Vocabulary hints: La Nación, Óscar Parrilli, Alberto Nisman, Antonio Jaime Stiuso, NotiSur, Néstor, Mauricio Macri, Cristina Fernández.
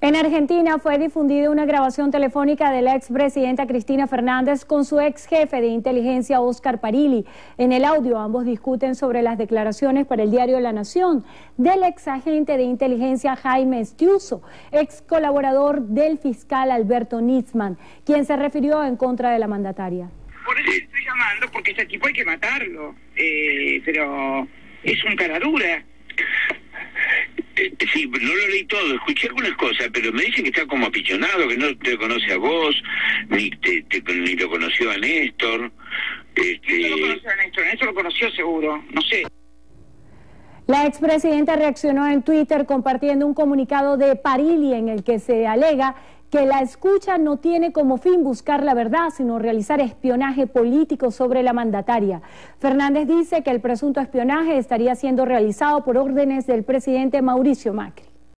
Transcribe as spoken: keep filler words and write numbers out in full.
En Argentina fue difundida una grabación telefónica de la expresidenta Cristina Fernández con su ex jefe de inteligencia Óscar Parrilli. En el audio ambos discuten sobre las declaraciones para el diario La Nación del ex agente de inteligencia Jaime Stiuso, ex colaborador del fiscal Alberto Nisman, quien se refirió en contra de la mandataria. Por eso estoy llamando, porque ese tipo hay que matarlo, eh, pero es un cara dura. Sí, no lo leí todo, escuché algunas cosas, pero me dicen que está como apichonado, que no te conoce a vos, ni, te, te, ni lo conoció a Néstor. Este... No lo conoció a Néstor, Néstor lo conoció seguro, no sé. La expresidenta reaccionó en Twitter compartiendo un comunicado de Parrilli en el que se alega que la escucha no tiene como fin buscar la verdad, sino realizar espionaje político sobre la mandataria. Fernández dice que el presunto espionaje estaría siendo realizado por órdenes del presidente Mauricio Macri.